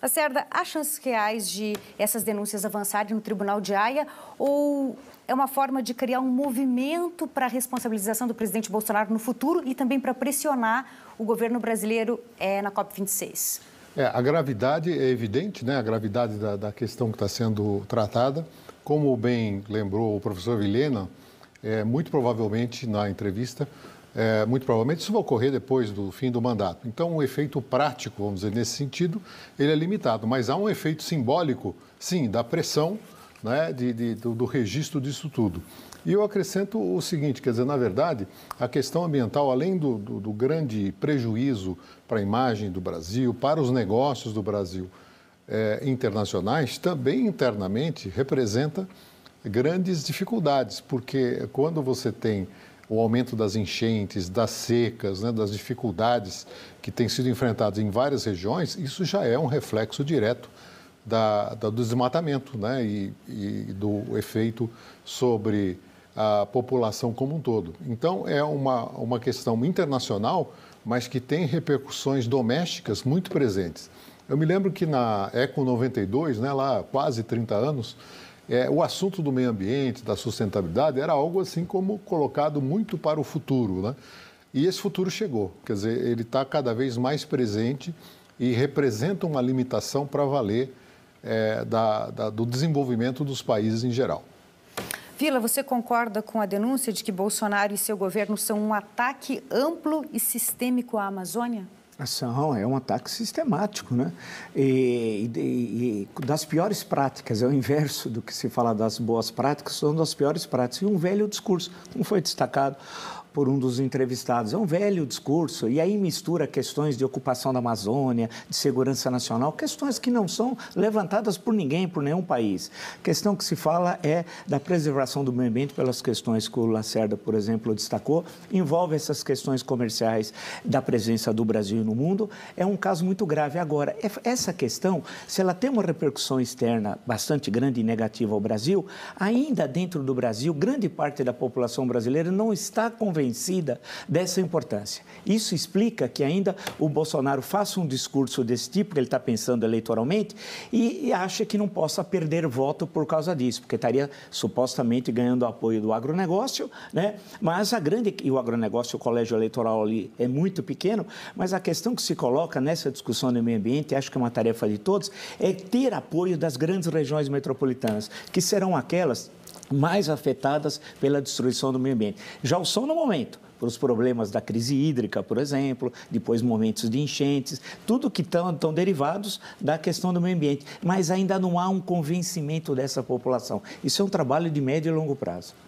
Lacerda, há chances reais de essas denúncias avançarem no Tribunal de Haia ou é uma forma de criar um movimento para a responsabilização do presidente Bolsonaro no futuro e também para pressionar o governo brasileiro na COP26? A gravidade é evidente, né? A gravidade da questão que está sendo tratada. Como bem lembrou o professor Vilhena, muito provavelmente na entrevista, muito provavelmente isso vai ocorrer depois do fim do mandato. Então, o efeito prático, vamos dizer, nesse sentido, ele é limitado. Mas há um efeito simbólico, sim, da pressão, né, do registro disso tudo. E eu acrescento o seguinte, quer dizer, na verdade, a questão ambiental, além do grande prejuízo para a imagem do Brasil, para os negócios do Brasil internacionais, também internamente representa grandes dificuldades, porque quando você tem o aumento das enchentes, das secas, né, das dificuldades que têm sido enfrentadas em várias regiões, isso já é um reflexo direto do desmatamento, né, e do efeito sobre a população como um todo. Então, é uma questão internacional, mas que tem repercussões domésticas muito presentes. Eu me lembro que na Eco 92, né, lá há quase 30 anos, o assunto do meio ambiente, da sustentabilidade, era algo assim como colocado muito para o futuro, né? E esse futuro chegou, quer dizer, ele está cada vez mais presente e representa uma limitação para valer do desenvolvimento dos países em geral. Villa, você concorda com a denúncia de que Bolsonaro e seu governo são um ataque amplo e sistêmico à Amazônia? É um ataque sistemático, né? E das piores práticas, é o inverso do que se fala das boas práticas, são das piores práticas. E um velho discurso, como foi destacado por um dos entrevistados, é um velho discurso, e aí mistura questões de ocupação da Amazônia, de segurança nacional, questões que não são levantadas por ninguém, por nenhum país. A questão que se fala é da preservação do meio ambiente pelas questões que o Lacerda, por exemplo, destacou, envolve essas questões comerciais da presença do Brasil no mundo, é um caso muito grave. Agora, essa questão, se ela tem uma repercussão externa bastante grande e negativa ao Brasil, ainda dentro do Brasil, grande parte da população brasileira não está convencida dessa importância. Isso explica que ainda o Bolsonaro faça um discurso desse tipo, que ele está pensando eleitoralmente, e acha que não possa perder voto por causa disso, porque estaria supostamente ganhando o apoio do agronegócio, né? Mas o agronegócio, o colégio eleitoral ali é muito pequeno, mas a questão que se coloca nessa discussão do meio ambiente, acho que é uma tarefa de todos, é ter apoio das grandes regiões metropolitanas, que serão aquelas mais afetadas pela destruição do meio ambiente. Já o som no momento, para os problemas da crise hídrica, por exemplo, depois momentos de enchentes, tudo que estão derivados da questão do meio ambiente. Mas ainda não há um convencimento dessa população. Isso é um trabalho de médio e longo prazo.